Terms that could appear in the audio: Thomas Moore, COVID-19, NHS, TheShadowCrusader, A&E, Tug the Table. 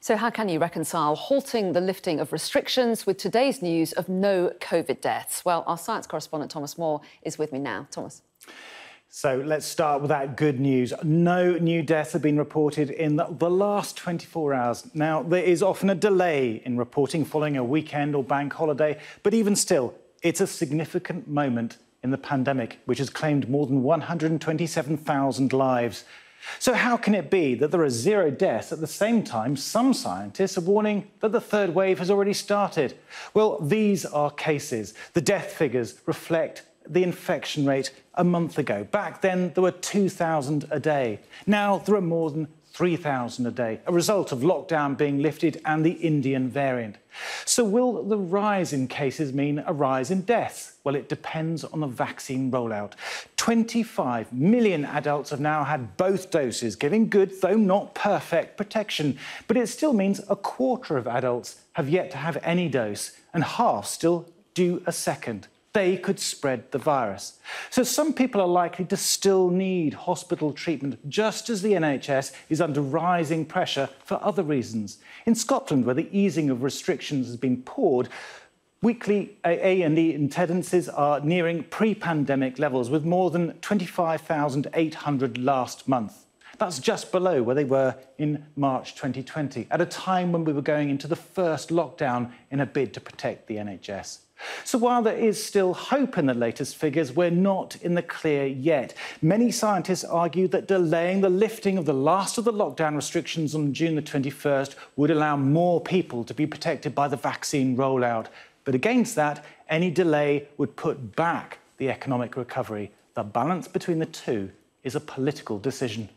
So how can you reconcile halting the lifting of restrictions with today's news of no COVID deaths? Well, our science correspondent Thomas Moore is with me now. Thomas. So let's start with that good news. No new deaths have been reported in the last 24 hours. Now, there is often a delay in reporting following a weekend or bank holiday, but even still, it's a significant moment in the pandemic, which has claimed more than 127,000 lives. So how can it be that there are zero deaths at the same time some scientists are warning that the third wave has already started? Well, these are cases. The death figures reflect the infection rate a month ago. Back then, there were 2,000 a day. Now, there are more than 3,000 a day, a result of lockdown being lifted and the Indian variant. So will the rise in cases mean a rise in deaths? Well, it depends on the vaccine rollout. 25 million adults have now had both doses, giving good, though not perfect, protection. But it still means a quarter of adults have yet to have any dose, and half still do a second. They could spread the virus. So some people are likely to still need hospital treatment, just as the NHS is under rising pressure for other reasons. In Scotland, where the easing of restrictions has been poured, weekly A&E incidences are nearing pre-pandemic levels, with more than 25,800 last month. That's just below where they were in March 2020, at a time when we were going into the first lockdown in a bid to protect the NHS. So while there is still hope in the latest figures, we're not in the clear yet. Many scientists argue that delaying the lifting of the last of the lockdown restrictions on June the 21st would allow more people to be protected by the vaccine rollout. But against that, any delay would put back the economic recovery. The balance between the two is a political decision.